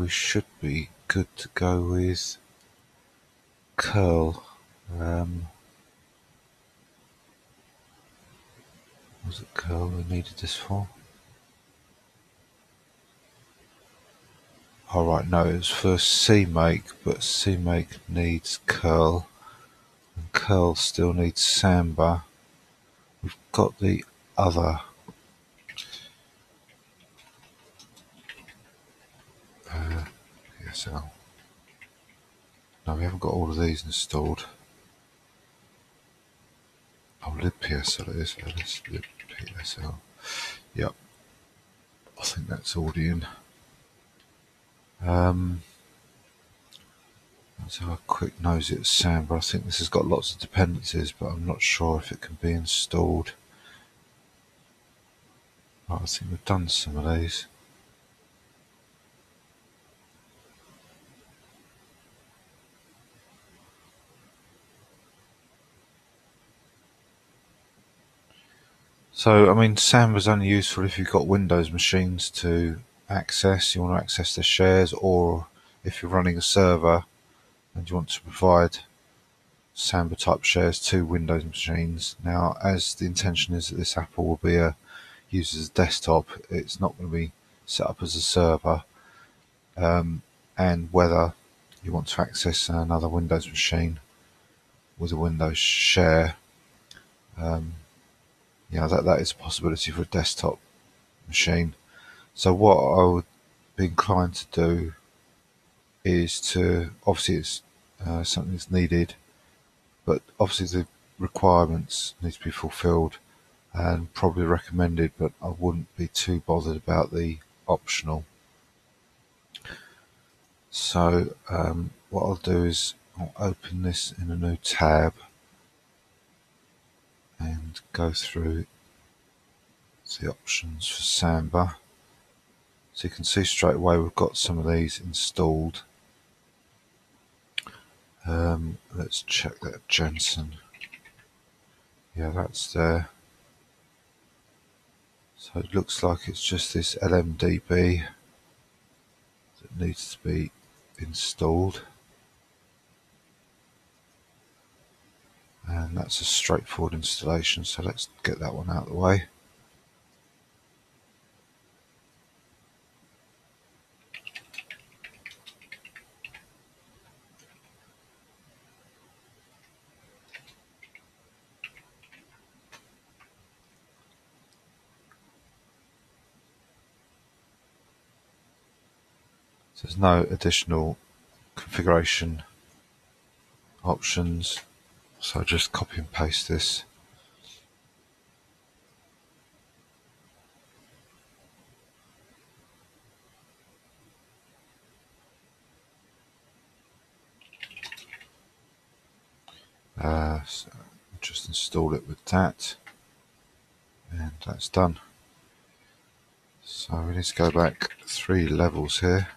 we should be good to go with curl. Was it curl we needed this for? Alright, no, it was for CMake, but CMake needs curl, and curl still needs Samba. We've got the other. PSL. No, we haven't got all of these installed. Oh, libpsl it is. Libpsl. Yep. I think that's already in. Let's have a quick nose at Samba. I think this has got lots of dependencies, but I'm not sure if it can be installed. Right, I think we've done some of these. So, I mean, Samba is only useful if you've got Windows machines to access, you want to access the shares, or if you're running a server and you want to provide Samba type shares to Windows machines. Now, as the intention is that this app will be used as a desktop, it's not going to be set up as a server, and whether you want to access another Windows machine with a Windows share, yeah, that is a possibility for a desktop machine. So what I would be inclined to do is to, obviously it's something that's needed, but obviously the requirements need to be fulfilled and probably recommended, but I wouldn't be too bothered about the optional. So what I'll do is I'll open this in a new tab and go through the options for Samba. So you can see straight away we've got some of these installed. Let's check that Jensen. Yeah, that's there. So it looks like it's just this LMDB that needs to be installed. And that's a straightforward installation, so let's get that one out of the way. So there's no additional configuration options. So I'll just copy and paste this. So just install it with that, and that's done. So we need to go back 3 levels here,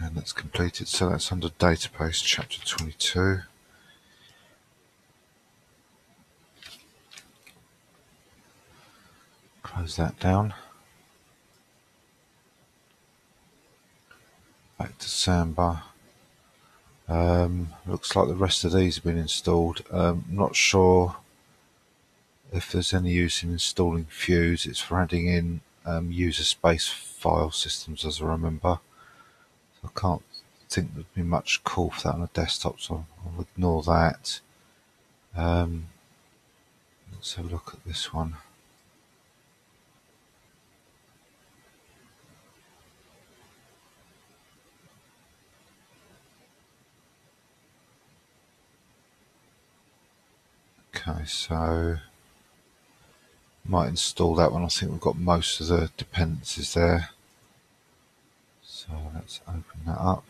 and that's completed. So that's under database, chapter 22. Close that down. Back to Samba. Looks like the rest of these have been installed. I'm not sure if there's any use in installing Fuse. It's for adding in user space file systems, as I remember. I can't think there'd be much call for that on a desktop, so I'll ignore that. Let's have a look at this one. Okay, so might install that one. I think we've got most of the dependencies there. So let's open that up.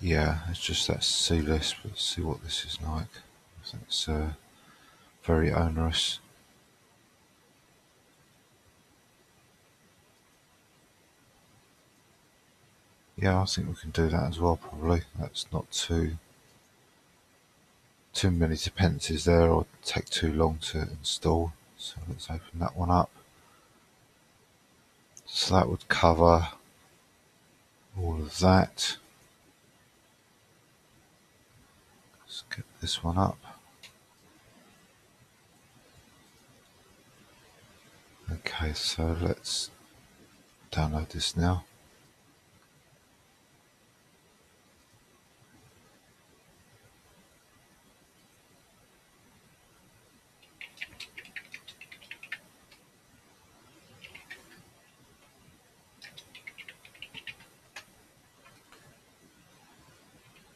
Yeah, it's just that C list, but let's see what this is like. I think it's very onerous. Yeah, I think we can do that as well, probably. That's not too too many dependencies there or take too long to install. So let's open that one up. So that would cover all of that. Let's get this one up. Okay, so let's download this now.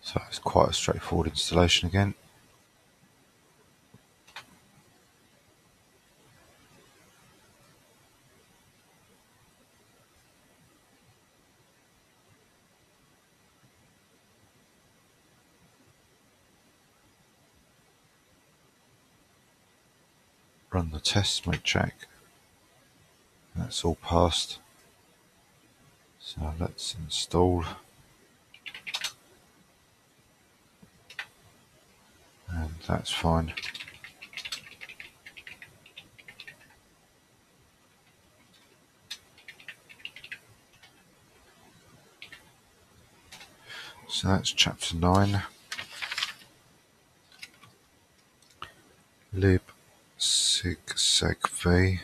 So it's quite a straightforward installation again. Run the test, make check. That's all passed. So let's install. And that's fine. So that's chapter 9. Libsigsegv.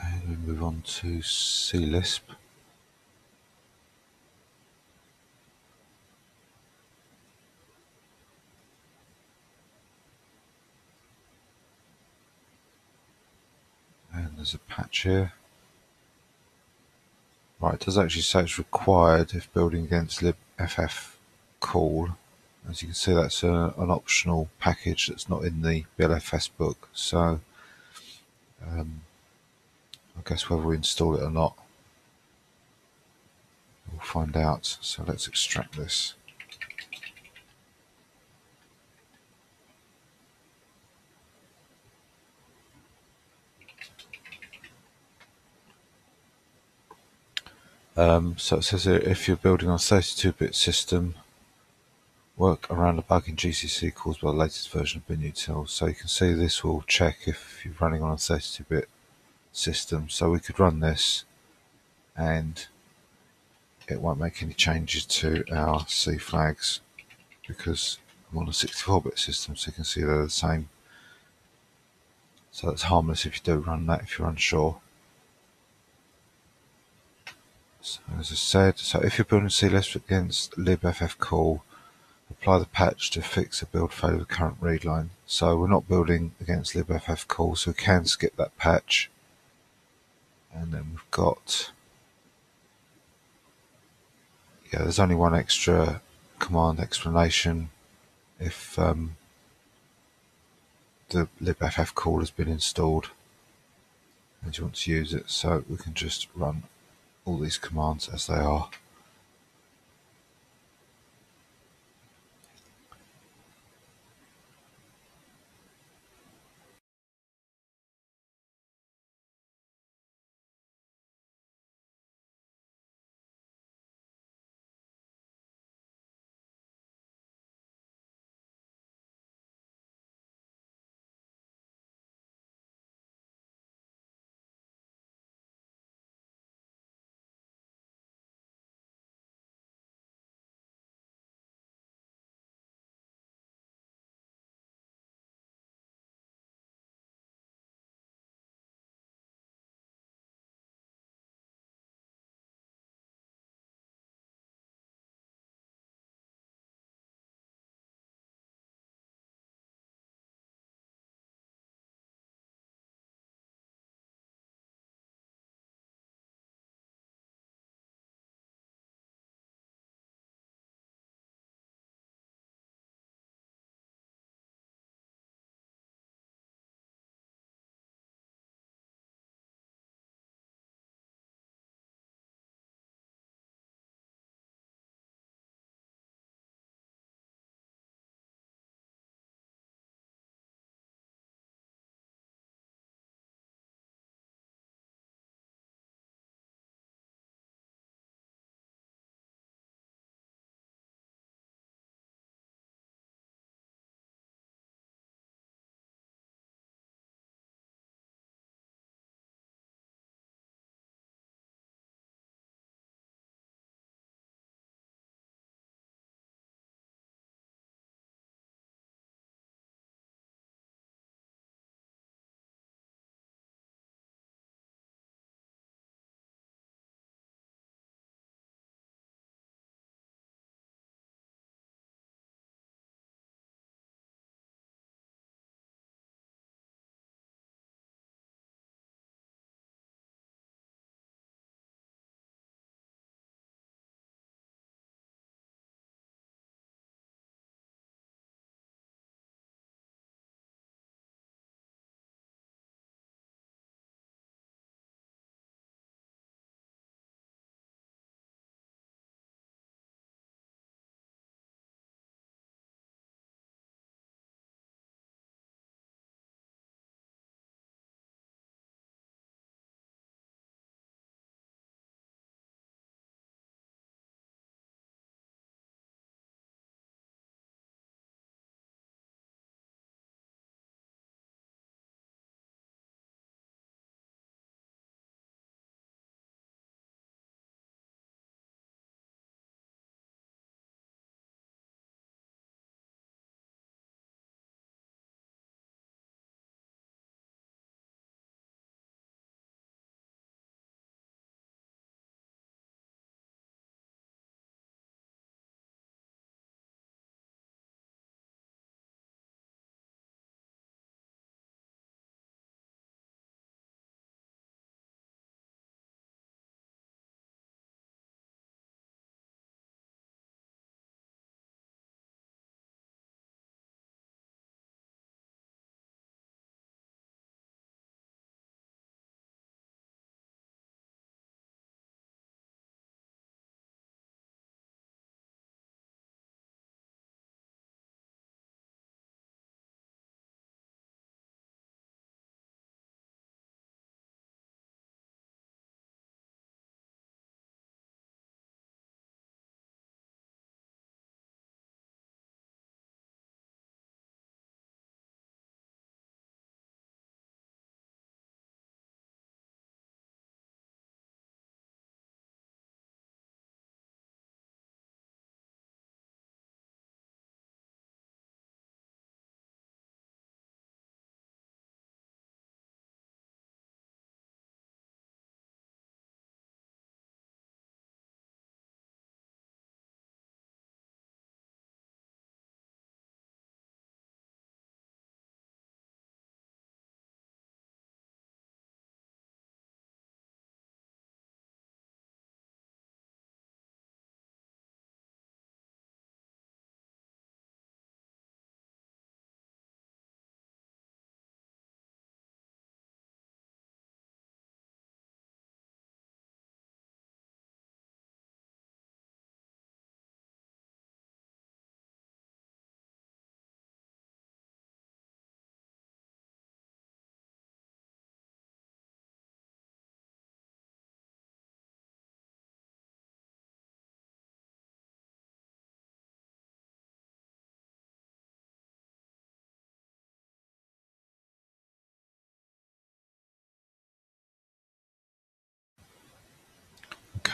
And we move on to Clisp. And there's a patch here. Right, it does actually say it's required if building against libffcall. As you can see, that's an optional package that's not in the BLFS book, so I guess whether we install it or not, we'll find out. So let's extract this. So it says here, if you're building on a 32-bit system, work around a bug in GCC caused by the latest version of binutils. So you can see this will check if you're running on a 32-bit system. So we could run this and it won't make any changes to our C flags because I'm on a 64-bit system, so you can see they're the same. So that's harmless if you do run that, if you're unsure. So as I said, so if you're building Clisp against libffcall, apply the patch to fix a build failure with current readline. So we're not building against libffcall, so we can skip that patch. And then we've got, yeah, there's only one extra command explanation if the libffcall has been installed and you want to use it. So we can just run all these commands as they are.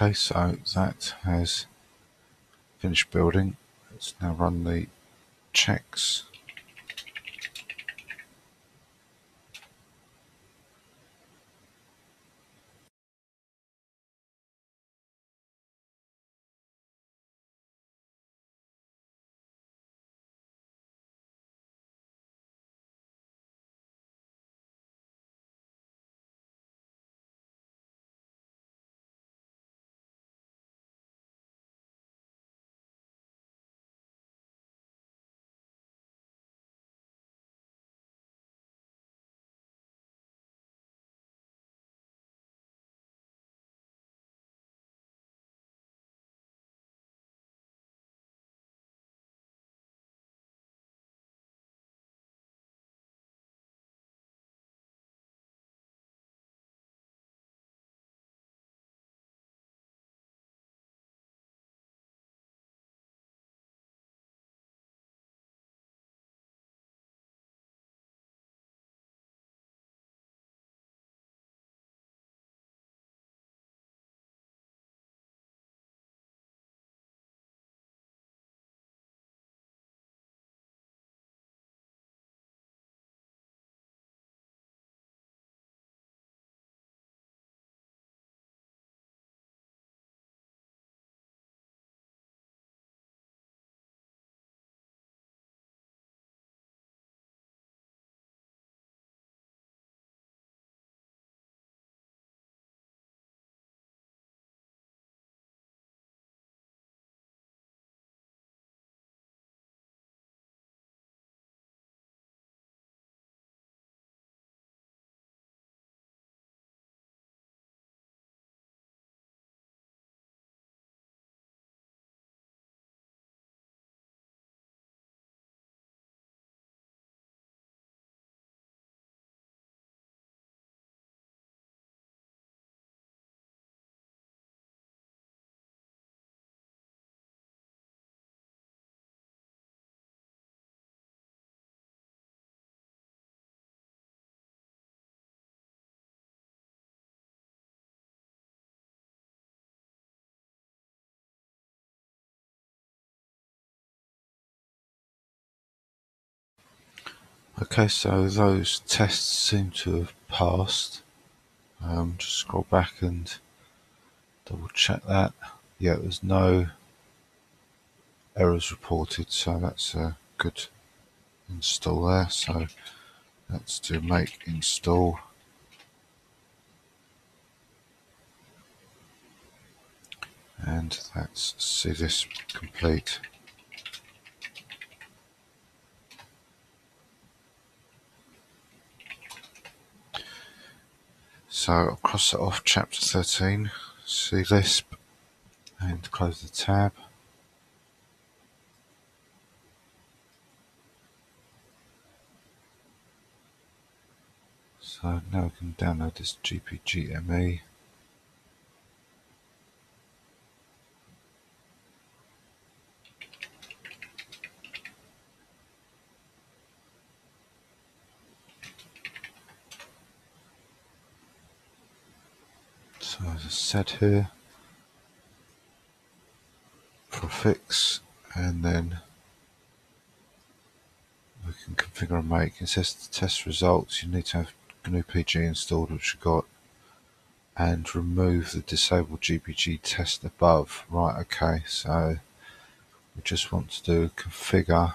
Okay, so that has finished building. Let's now run the checks. Okay, so those tests seem to have passed. Just scroll back and double check that. Yeah, there's no errors reported, so that's a good install there. So let's do make install. And let's see this complete. So I'll cross that off, chapter 13, C Lisp, and close the tab. So now we can download this GPGME. Set here, prefix, and then we can configure and make. It says to test results you need to have GNUPG installed, which you got, and remove the disabled GPG test above. Right, okay, so we just want to do configure.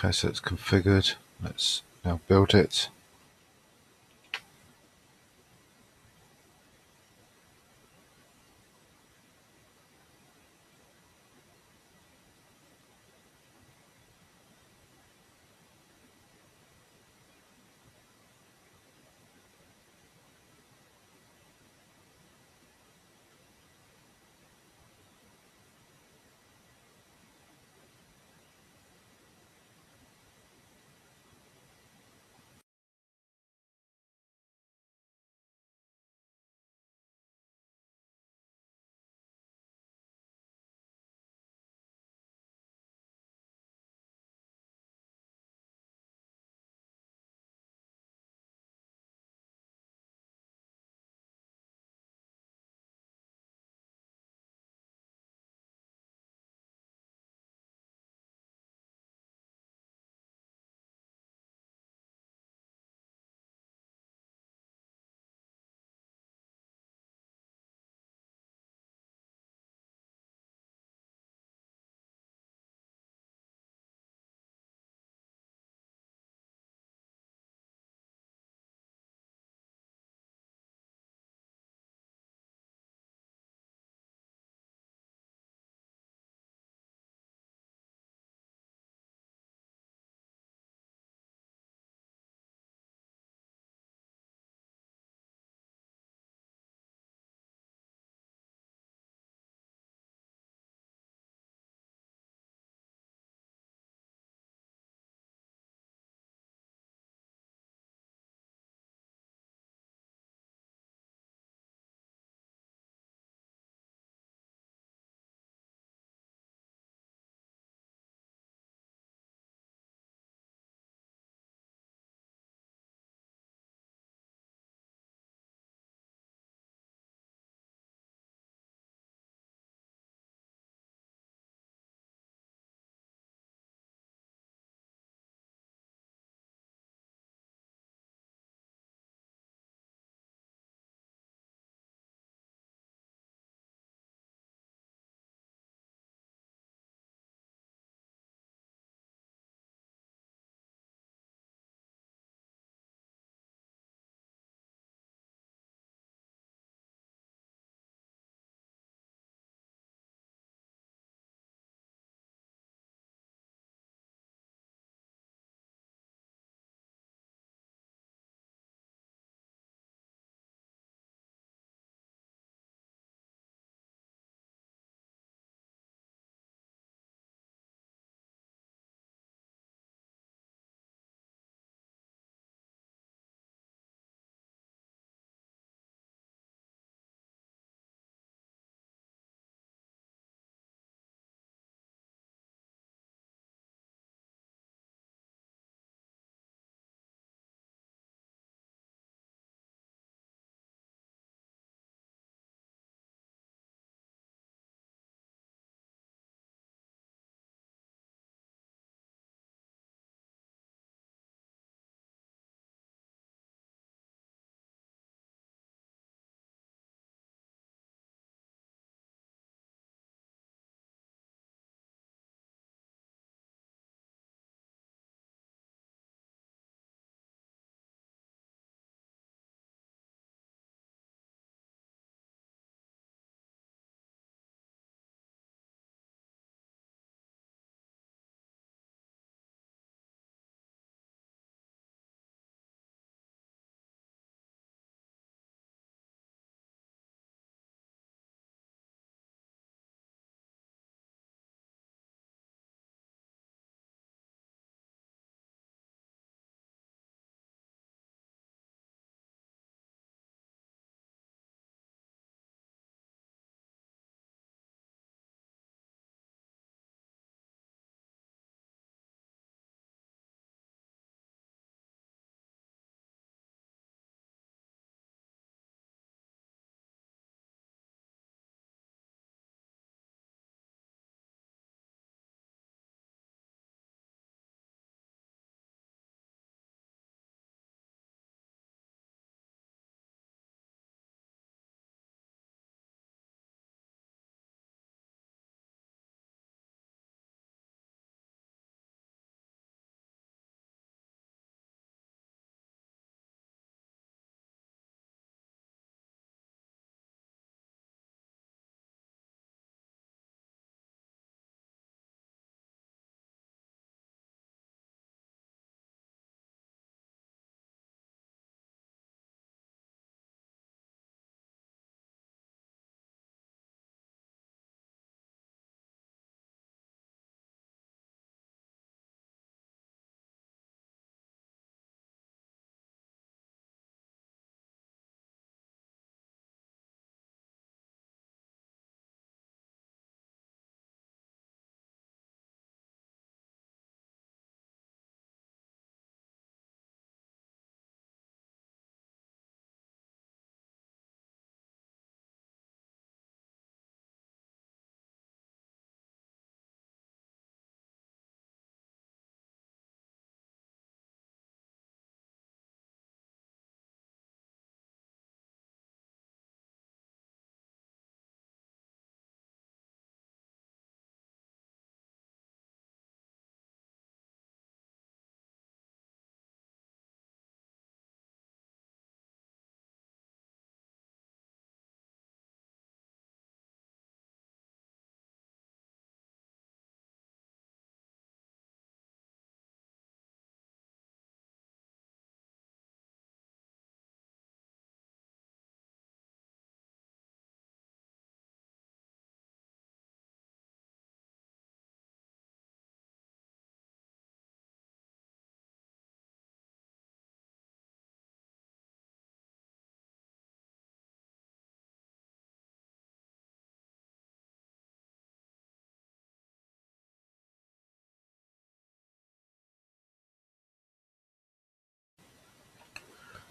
Okay, so it's configured. Let's now build it.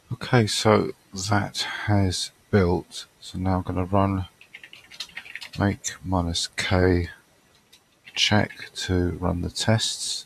Okay, so that has built. So now I'm going to run make -k check to run the tests.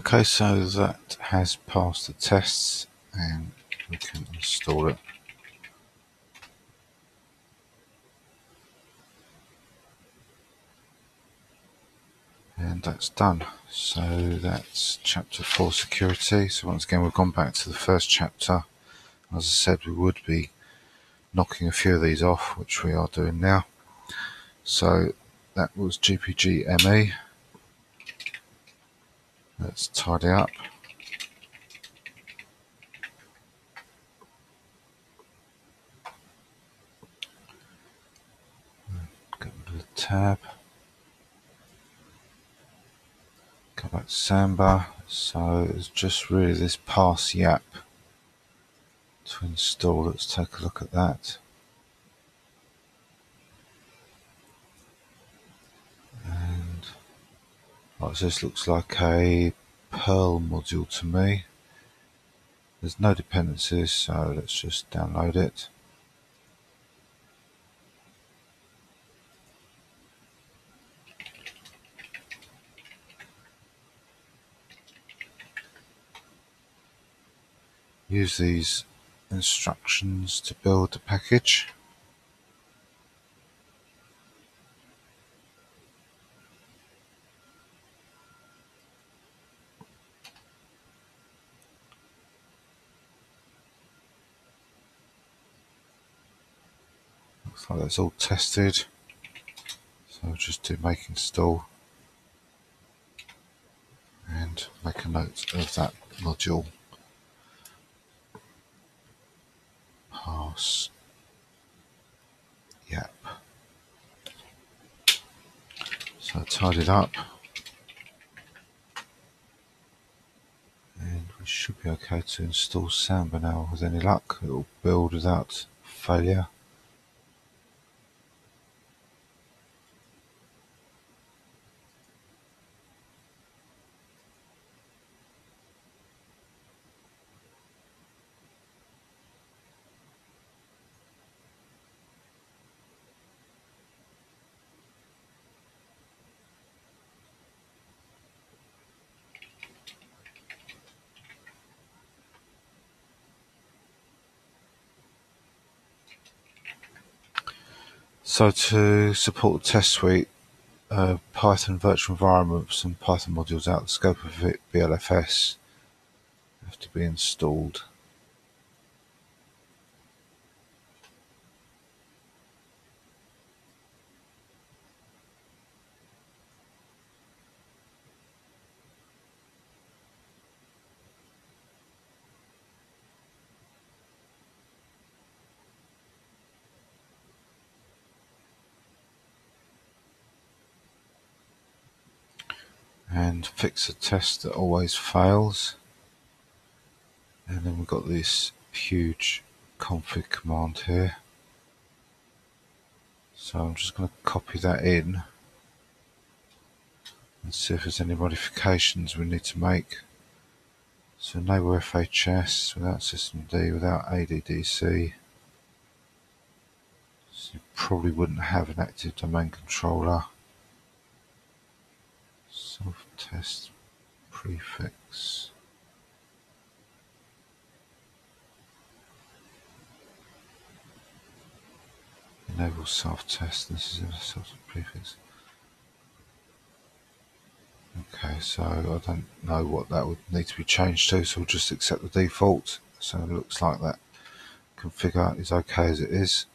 Okay, so that has passed the tests and we can install it. And that's done. So that's chapter 4 security. So once again, we've gone back to the first chapter. As I said, we would be knocking a few of these off, which we are doing now. So that was GPGME. Let's tidy up. Get rid of the tab. Go back to Samba. So it's just really this pass yap to install. Let's take a look at that. Right, so this looks like a Perl module to me. There's no dependencies, so let's just download it. Use these instructions to build the package. Like that's all tested, so just do make install and make a note of that module pass yap. So tidied up and we should be okay to install Samba now. With any luck, it will build without failure. So to support the test suite, Python virtual environments and Python modules out the scope of it, BLFS have to be installed. And fix a test that always fails, and then we've got this huge config command here, so I'm just going to copy that in and see if there's any modifications we need to make. So no FHS, without systemd, without ADDC, so you probably wouldn't have an active domain controller. Test prefix. Enable self-test. This is a self-prefix. Okay, so I don't know what that would need to be changed to, so we'll just accept the default. So it looks like that configure is okay as it is.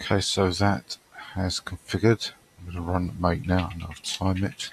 Okay, so that has configured. I'm going to run make now and I'll time it.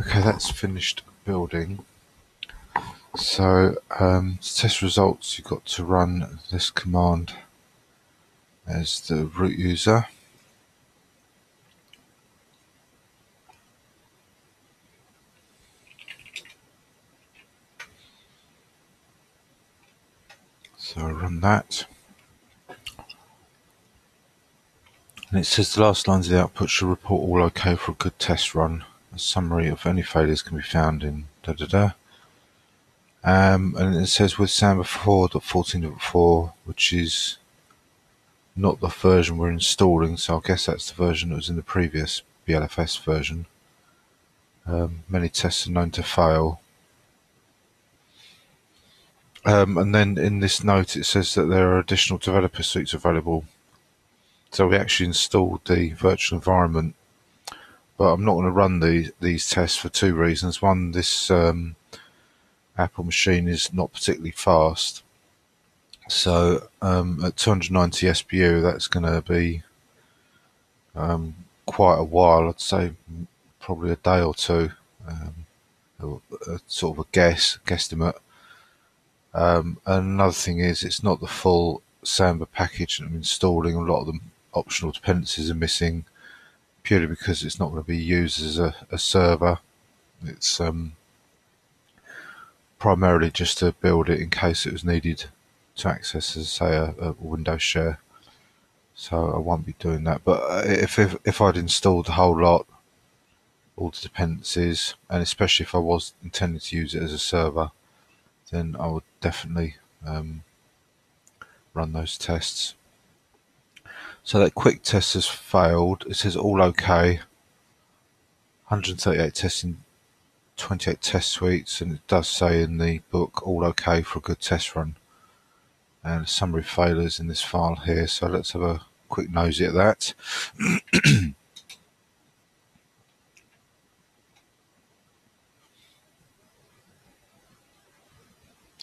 Okay, that's finished building. So to test results, you've got to run this command as the root user. So I run that. And it says the last lines of the output should report all okay for a good test run. A summary of any failures can be found in da-da-da. And it says with Samba 4.14.4, which is not the version we're installing, so I guess that's the version that was in the previous BLFS version. Many tests are known to fail. And then in this note it says that there are additional developer suites available. So we actually installed the virtual environment, but I'm not going to run these tests for two reasons. One, this Apple machine is not particularly fast, so at 290 SPU that's going to be quite a while. I'd say probably a day or two, sort of a guesstimate. And another thing is, it's not the full Samba package that I'm installing. A lot of the optional dependencies are missing, purely because it's not going to be used as a server. It's primarily just to build it in case it was needed to access, as say, a Windows share. So I won't be doing that. But if I'd installed the whole lot, all the dependencies, and especially if I was intending to use it as a server, then I would definitely run those tests. So that quick test has failed. It says all okay. 138 tests in 28 test suites, and it does say in the book all okay for a good test run. And a summary of failures in this file here. So let's have a quick nosy at that.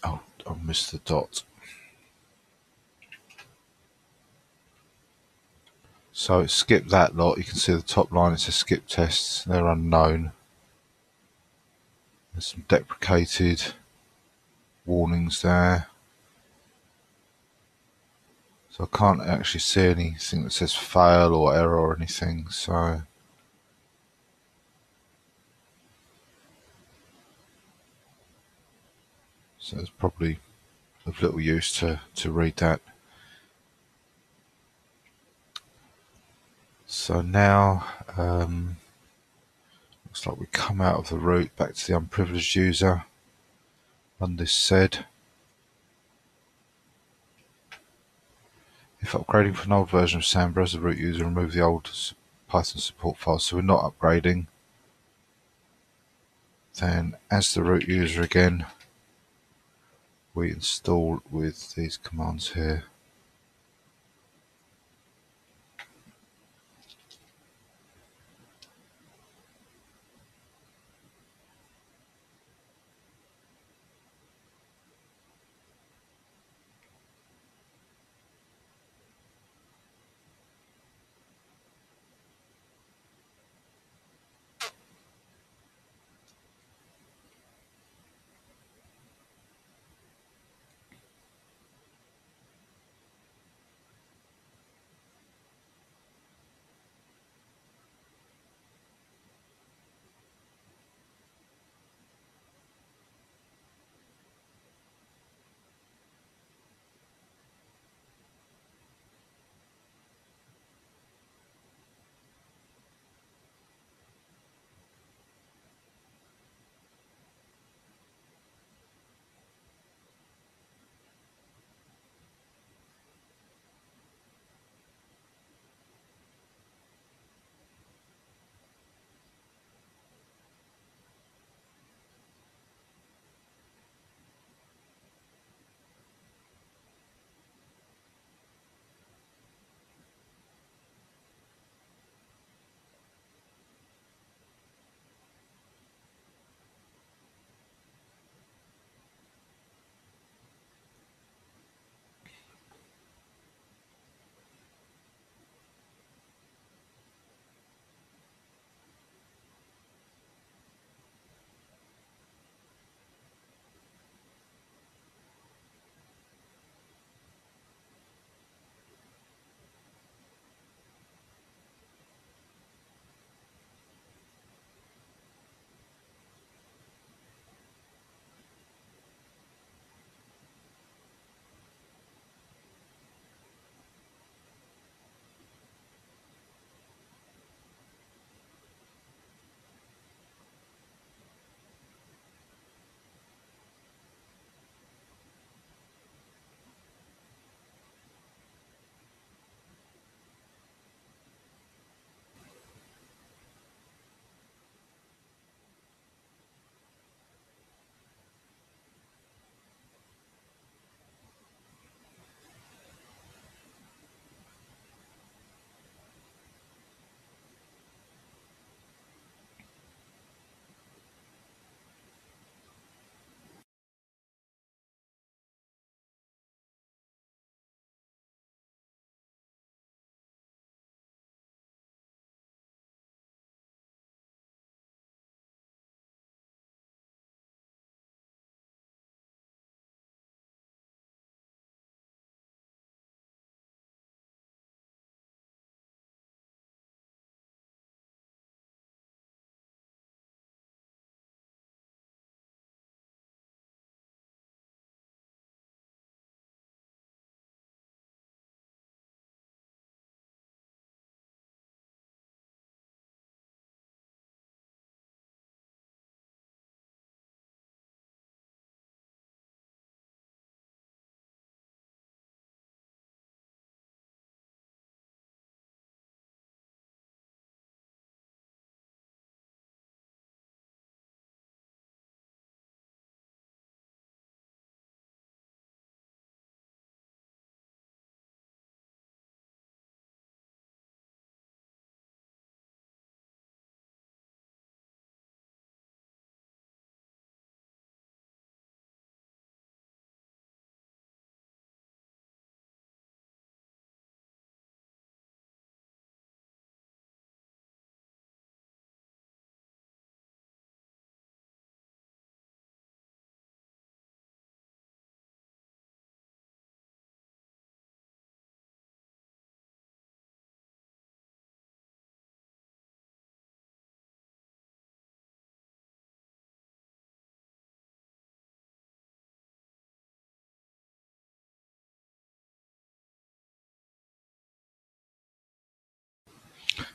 Oh, I missed the dot. So skip that lot. You can see the top line, it says skip tests, they're unknown. There's some deprecated warnings there. So I can't actually see anything that says fail or error or anything, so it's probably of little use to read that. So now looks like we come out of the root back to the unprivileged user. Run this sed. If upgrading from an old version of Samba as a root user, remove the old Python support file. So we're not upgrading. Then as the root user again, we install with these commands here.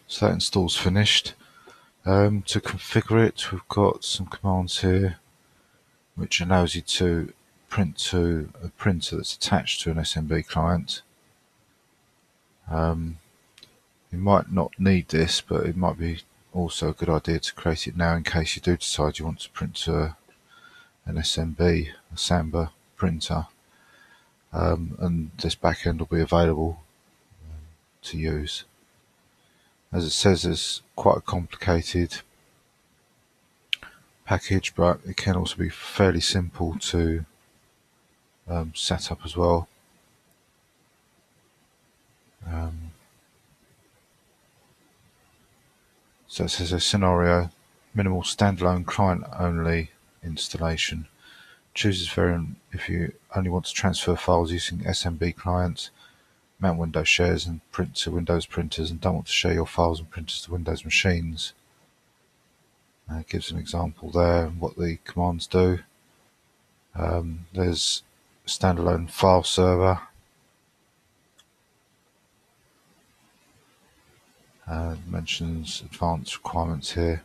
So that install's finished. To configure it, we've got some commands here which allows you to print to a printer that's attached to an SMB client. You might not need this, but it might be also a good idea to create it now in case you do decide you want to print to an SMB, a Samba printer, and this backend will be available to use. As it says, it's quite a complicated package, but it can also be fairly simple to set up as well. So it says a scenario, minimal standalone client only installation. Choose this variant if you only want to transfer files using SMB clients, mount Windows shares and print to Windows printers, and don't want to share your files and printers to Windows machines. It gives an example there of what the commands do. There's standalone file server. Mentions advanced requirements here.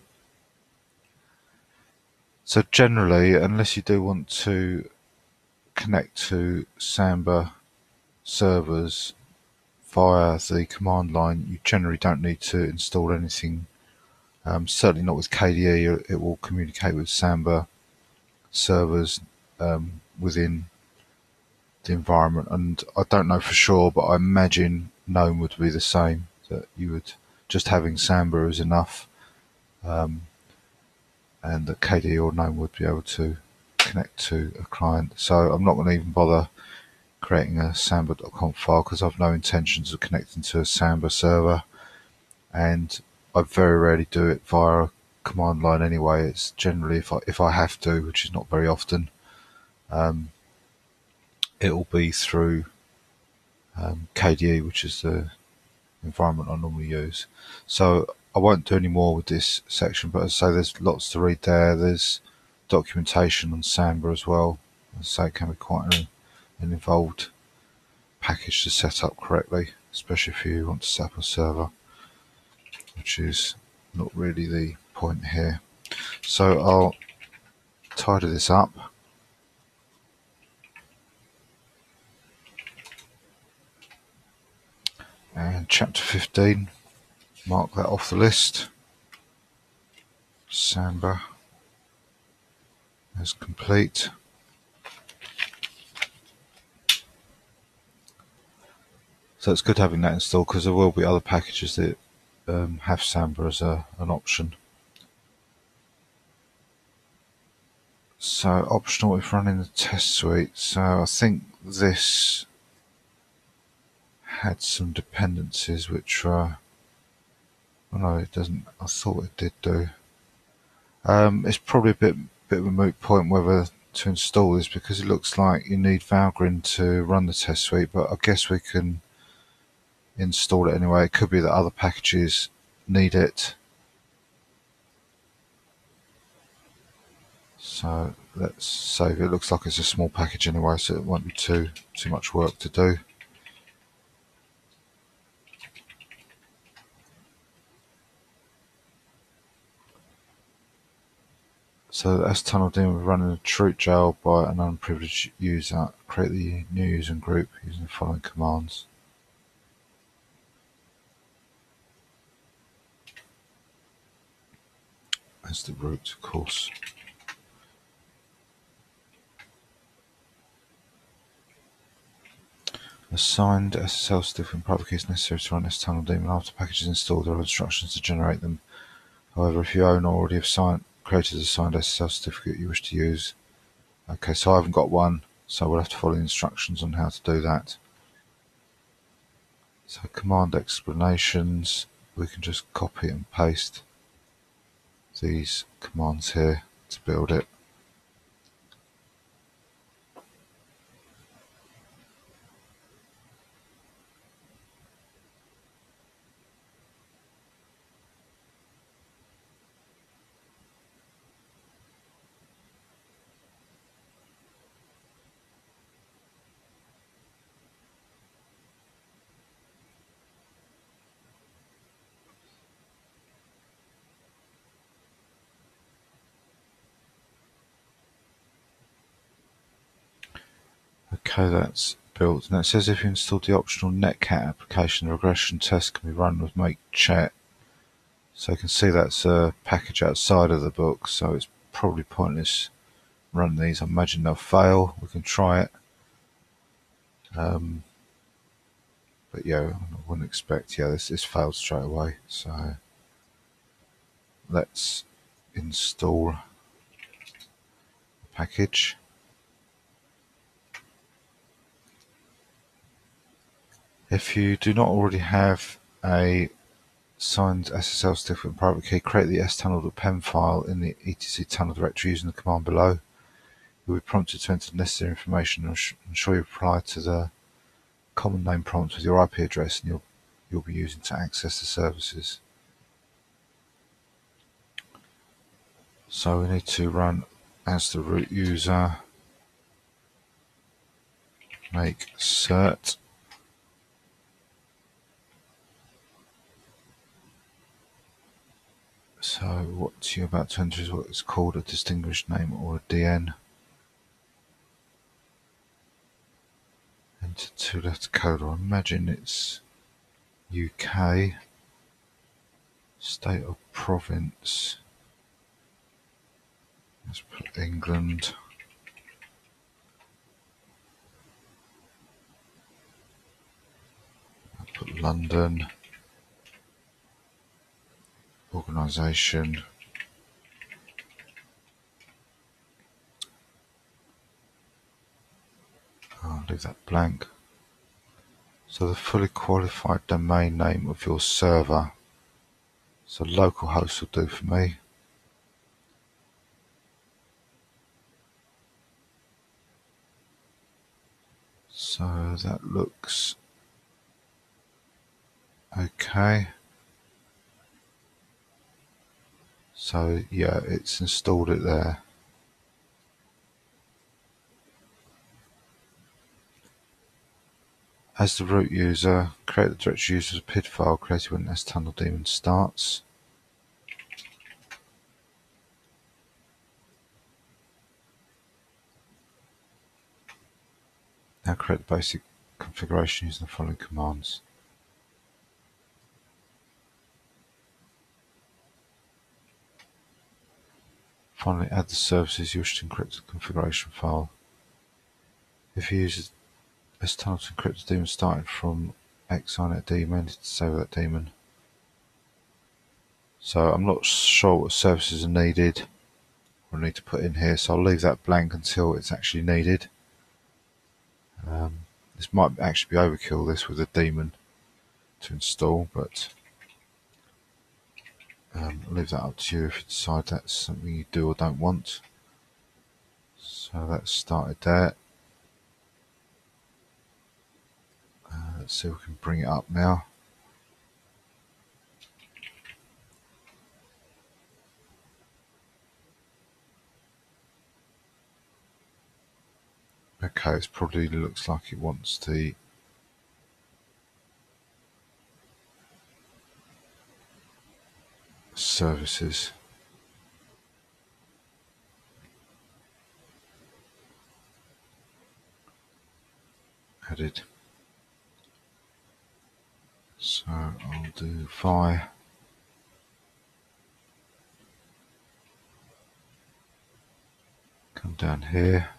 So generally, unless you do want to connect to Samba servers via the command line, you generally don't need to install anything. Certainly not with KDE, it will communicate with Samba servers within the environment. And I don't know for sure, but I imagine GNOME would be the same, that you would just having Samba is enough, and that KDE or GNOME would be able to connect to a client. So I'm not going to even bother creating a samba.conf file because I've no intentions of connecting to a Samba server, and I very rarely do it via a command line anyway. It's generally if I have to, which is not very often, it will be through KDE, which is the environment I normally use. So I won't do any more with this section, but as I say, there's lots to read there. There's documentation on Samba as well. As I say, it can be quite an involved package to set up correctly, especially if you want to set up a server, which is not really the point here. So I'll tidy this up. And chapter 15, mark that off the list. Samba is complete. So it's good having that installed because there will be other packages that have Samba as an option. So optional if running the test suite. So I think this had some dependencies which were, well, no, it doesn't. I thought it did do. It's probably a bit of a moot point whether to install this because it looks like you need Valgrind to run the test suite, but I guess we can install it anyway. It could be that other packages need it. So let's save it. It looks like it's a small package anyway, so it won't be too much work to do. So that's tunneled in with running a root jail by an unprivileged user. Create the new user and group using the following commands. That's the root, of course. Assigned SSL certificate and private keys necessary to run stunnel daemon. After packages installed, there are instructions to generate them. However, if you own or already have created a signed SSL certificate you wish to use. Okay, so I haven't got one, so we'll have to follow the instructions on how to do that. So command explanations, we can just copy and paste these commands here to build it. Okay, that's built. Now it says if you installed the optional netcat application, the regression test can be run with make chat. So you can see that's a package outside of the book, so it's probably pointless running these. I imagine they'll fail. We can try it. But yeah, I wouldn't expect, this failed straight away. So let's install the package. If you do not already have a signed SSL certificate and private key, create the stunnel.pem file in the etc tunnel directory using the command below. You'll be prompted to enter the necessary information and ensure you reply to the common name prompt with your IP address and you'll be using to access the services. So we need to run as the root user make cert. So what you're about to enter is what is called a distinguished name or a DN. Enter two letter code, I imagine it's UK, state or province, let's put England. I'll put London. Organisation. I'll leave that blank. So the fully qualified domain name of your server. So localhost will do for me. So that looks okay. So yeah, it's installed it there. As the root user, create the directory user as a PID file created when stunnel daemon starts. Now create the basic configuration using the following commands. Finally, add the services you wish to encrypt to the configuration file. If you use a stunnel to encrypt the daemon starting from XINet daemon, to save that daemon. So I'm not sure what services are needed or need to put in here, so I'll leave that blank until it's actually needed. This might actually be overkill, this with a daemon to install, but I'll leave that up to you if you decide that's something you do or don't want. So that's started there. Let's see if we can bring it up now. Okay, it probably looks like it wants the services. Added. So I'll do vi come down here,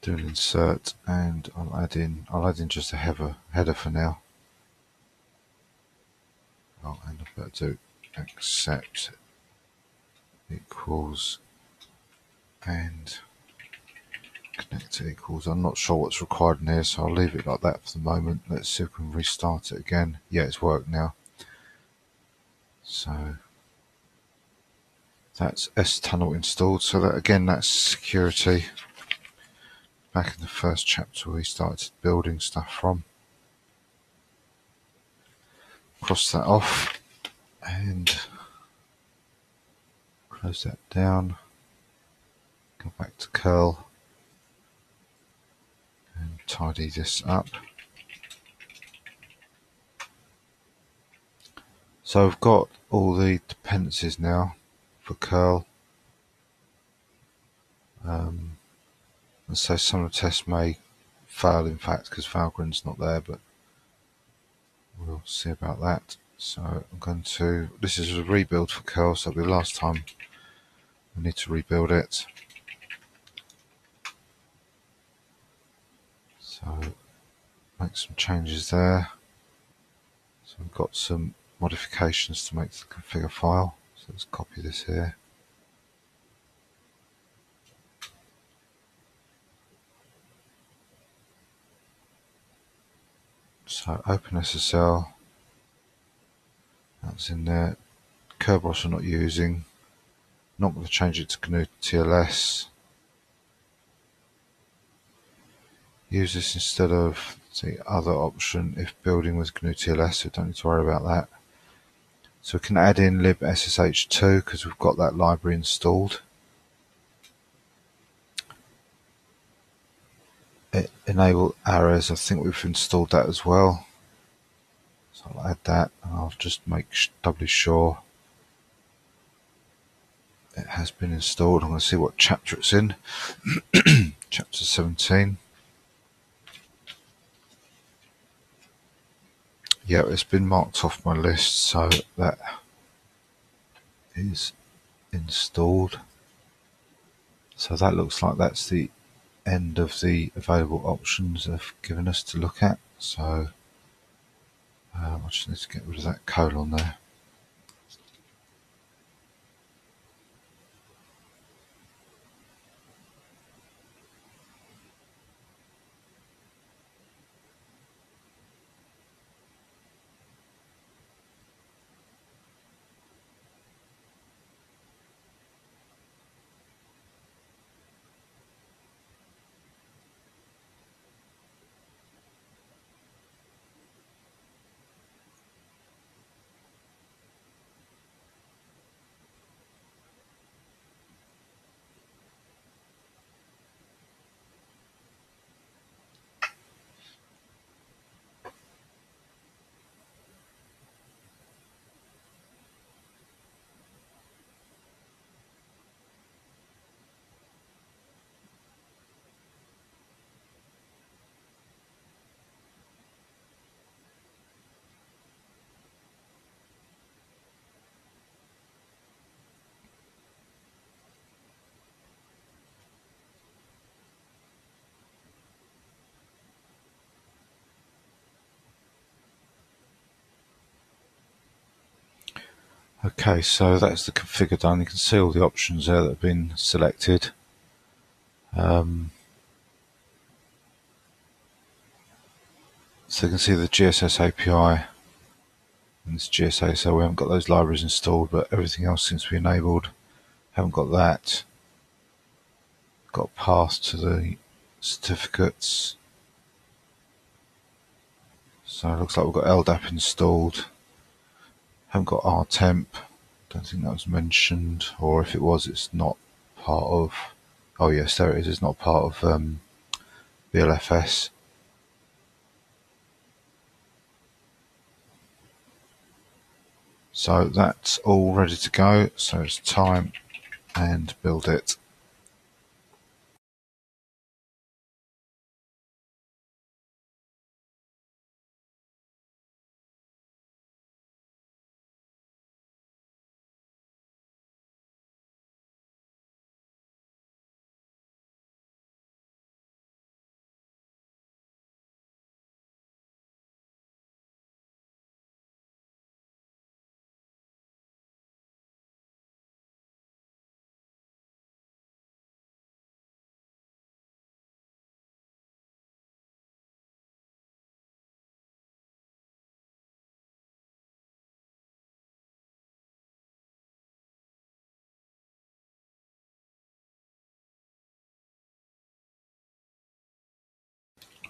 do an insert and I'll add in just a header for now. Oh, and I better do accept equals and connect to equals. I'm not sure what's required in here, so I'll leave it like that for the moment. Let's see if we can restart it again. Yeah, it's worked now. So that's stunnel installed. So that again, that's security. Back in the first chapter we started building stuff from. Cross that off and close that down, go back to curl and tidy this up. So I've got all the dependencies now for curl. And so some of the tests may fail, in fact, because Valgrind's not there, but we'll see about that. So I'm going to, this is a rebuild for curl, so it'll be the last time we need to rebuild it. So make some changes there. So we've got some modifications to make to the configure file. So let's copy this here. So OpenSSL, that's in there. Kerberos we're not using. Not going to change it to GNU TLS. Use this instead of the other option if building with GNU TLS, so don't need to worry about that. So we can add in libssh2 because we've got that library installed. Enable errors, I think we've installed that as well. So I'll add that and I'll just make doubly sure it has been installed. I'm going to see what chapter it's in. Chapter 17. Yeah, it's been marked off my list, so that is installed. So that looks like that's the end of the available options they've given us to look at. So I just need to get rid of that colon there. Okay, so that's the configure done. You can see all the options there that have been selected. So you can see the GSS API and this GSA, so we haven't got those libraries installed, but everything else seems to be enabled. Haven't got that. Got a path to the certificates. So it looks like we've got LDAP installed. Haven't got rtemp, don't think that was mentioned, or if it was, it's not part of, oh yes, there it is, it's not part of BLFS. So that's all ready to go, so it's time and build it.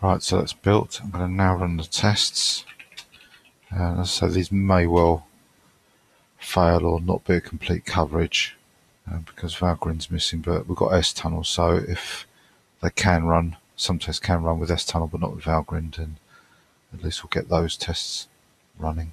Right, so that's built. I'm going to now run the tests. So these may well fail or not be a complete coverage because Valgrind's missing, but we've got S-Tunnel, so if they can run, some tests can run with S-Tunnel but not with Valgrind, and at least we'll get those tests running.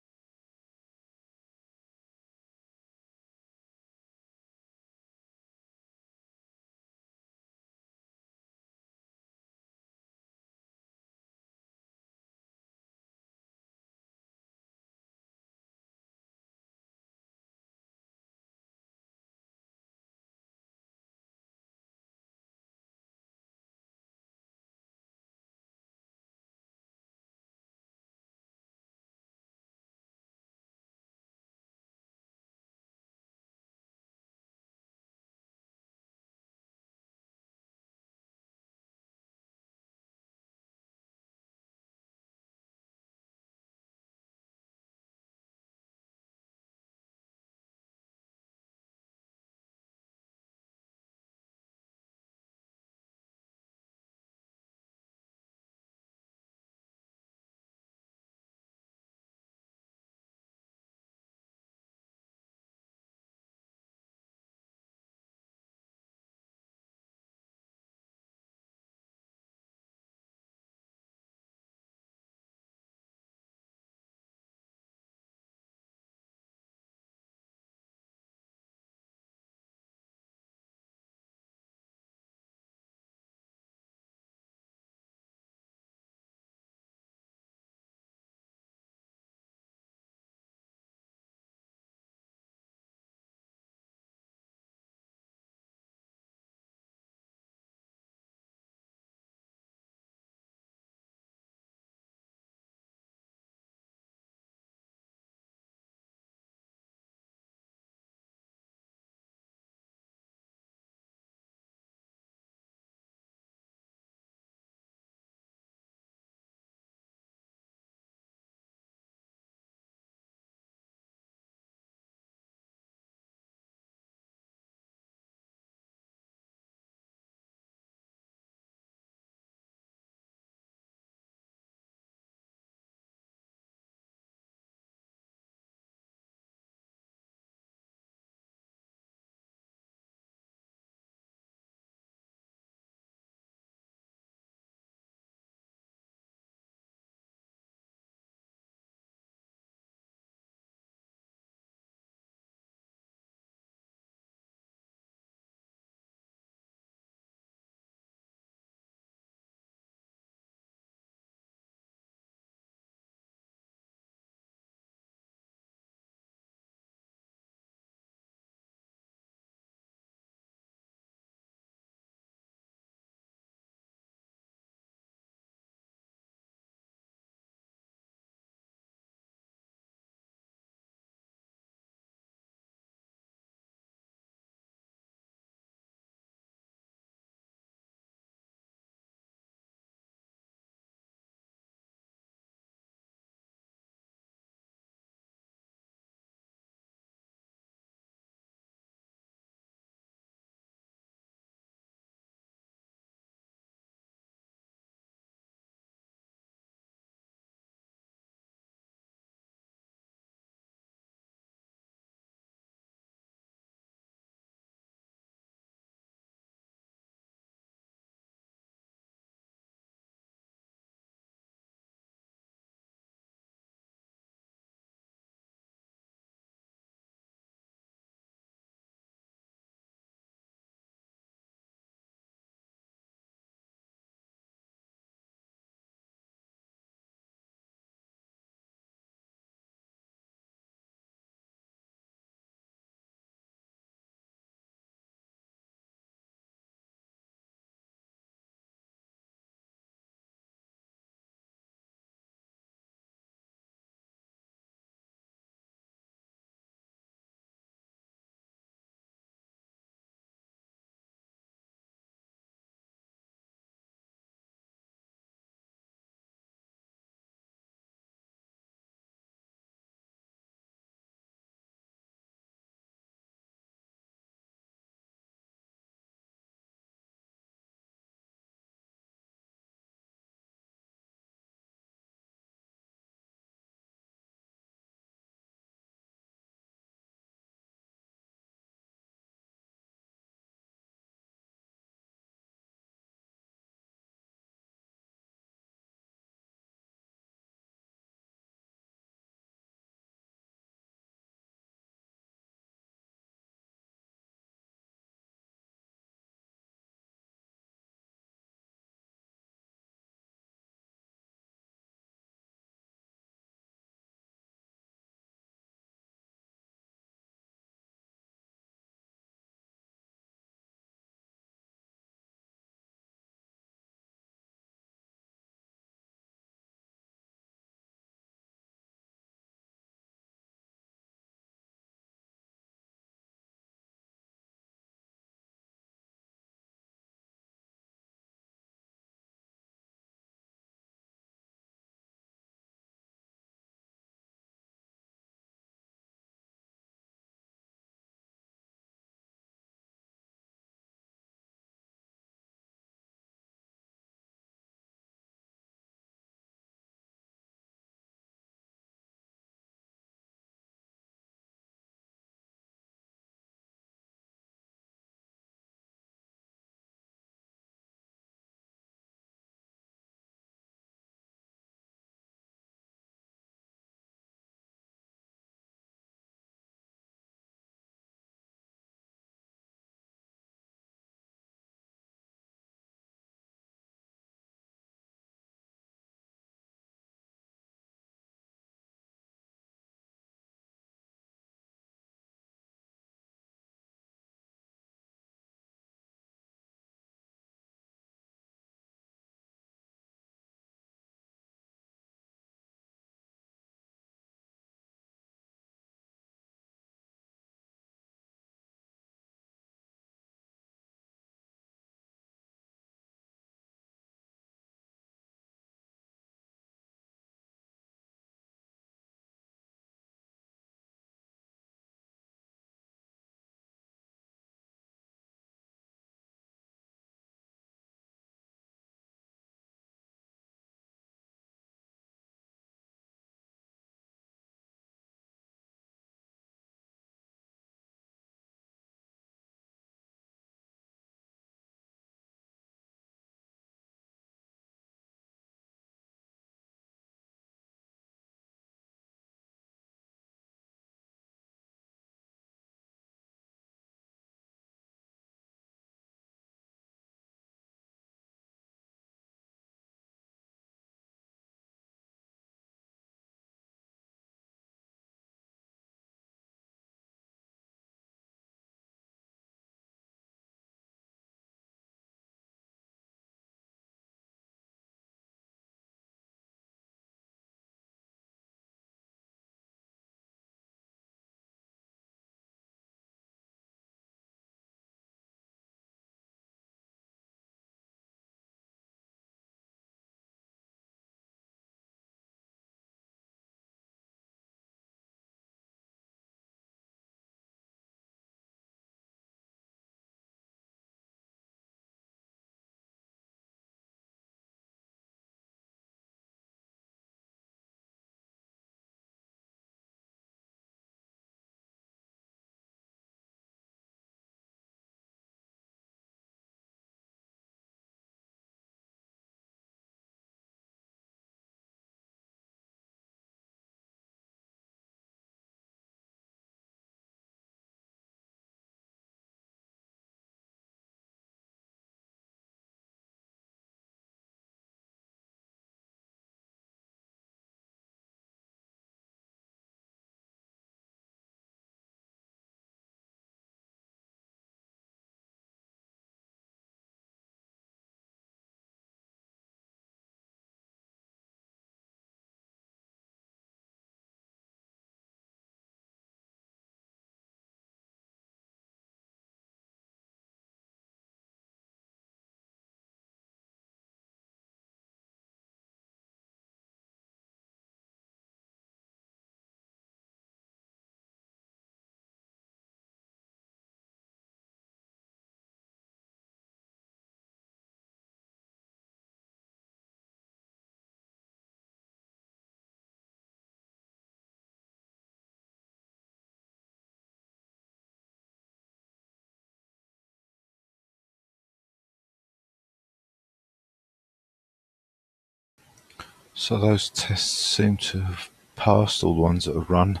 So those tests seem to have passed, all the ones that have run.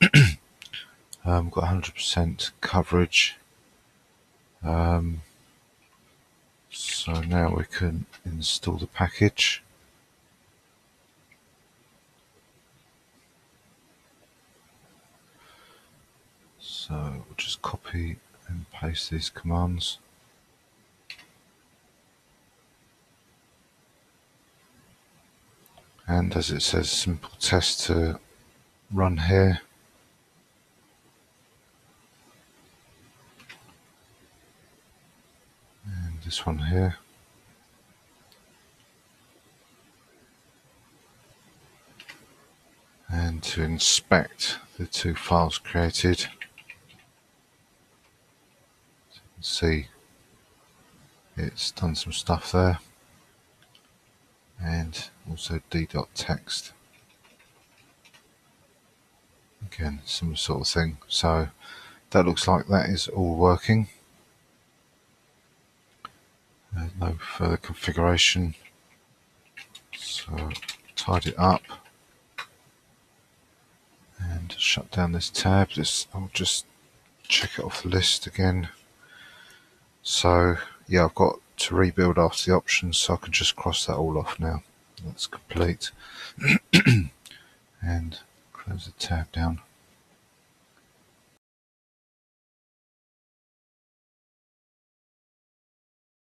Got 100% coverage. So now we can install the package. So we'll just copy and paste these commands. And as it says, simple test to run here. And this one here. And to inspect the two files created. So you can see it's done some stuff there. And also d.text. Again, similar sort of thing. So that looks like that is all working. There's no further configuration. So tidy it up and shut down this tab. I'll just check it off the list again. So yeah, I've got to rebuild after the options, so I can just cross that all off now. That's complete. And close the tab down.